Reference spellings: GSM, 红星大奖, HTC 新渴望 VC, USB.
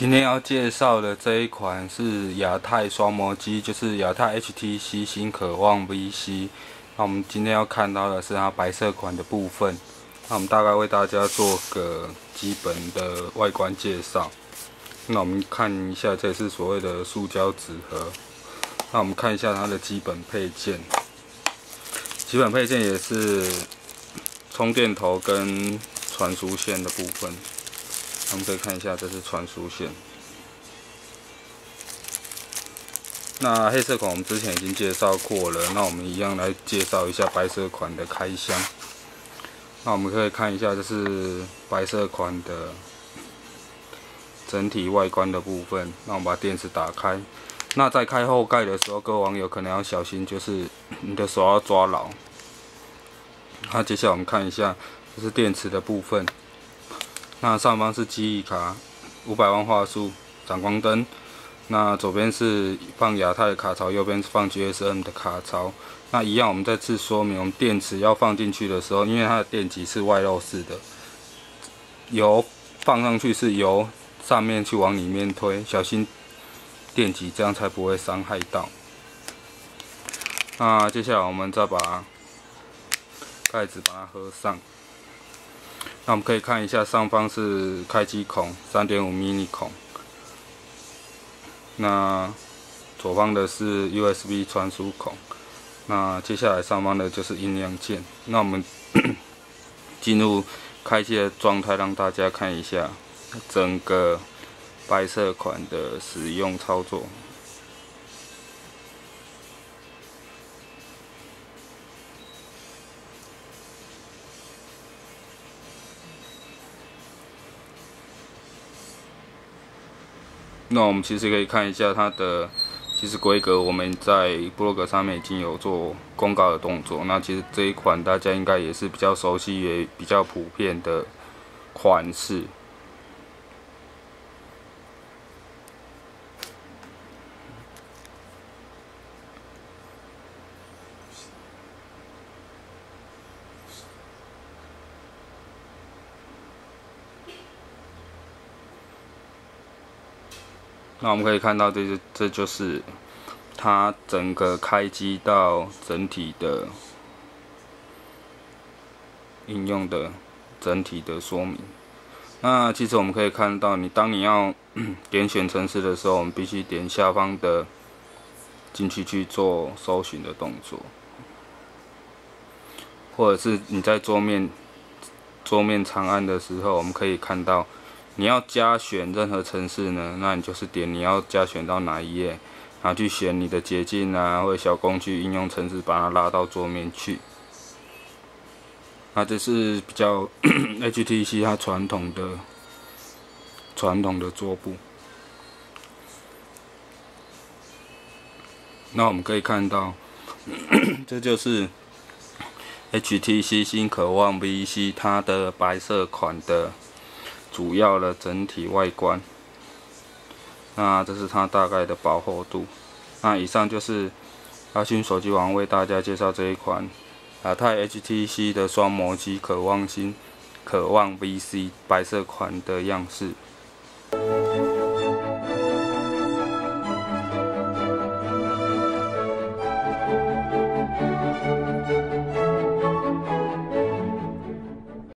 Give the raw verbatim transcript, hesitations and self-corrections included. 今天要介绍的这一款是亚太双模机，就是亚太 H T C 新渴望 V C。那我们今天要看到的是它白色款的部分。那我们大概为大家做个基本的外观介绍。那我们看一下，这是所谓的塑胶纸盒。那我们看一下它的基本配件。基本配件也是充电头跟传输线的部分。 我们可以看一下，这是传输线。那黑色款我们之前已经介绍过了，那我们一样来介绍一下白色款的开箱。那我们可以看一下，这是白色款的整体外观的部分。那我们把电池打开。那在开后盖的时候，各位网友可能要小心，就是你的手要抓牢。那接下来我们看一下，这是电池的部分。 那上方是记忆卡， 五百万画素，闪光灯。那左边是放亚太的卡槽，右边是放 G S M 的卡槽。那一样，我们再次说明，我们电池要放进去的时候，因为它的电极是外露式的，由放上去是由上面去往里面推，小心电极，这样才不会伤害到。那接下来我们再把盖子把它合上。 那我们可以看一下，上方是开机孔 三点五毫米 孔，那左方的是 U S B 传输孔，那接下来上方的就是音量键。那我们进入开机的状态，让大家看一下整个白色款的使用操作。 那我们其实可以看一下它的，其实规格我们在部落格上面已经有做公告的动作。那其实这一款大家应该也是比较熟悉也比较普遍的款式。那我们可以看到，这就这就是它整个开机到整体的应用的整体的说明。那其实我们可以看到，你当你要点选程式的时候，我们必须点下方的进去去做搜寻的动作，或者是你在桌面桌面长按的时候，我们可以看到。 你要加选任何程式呢，那你就是点你要加选到哪一页，然后去选你的捷径啊，或者小工具应用程式，把它拉到桌面去。那这是比较H T C 它传统的传统的桌布。那我们可以看到，这就是 H T C 新渴望 V C 它的白色款的。 主要的整体外观，那这是它大概的薄厚度。那以上就是阿勋手机网为大家介绍这一款亚太 H T C 的双模机，渴望新渴望 V C 白色款的样式。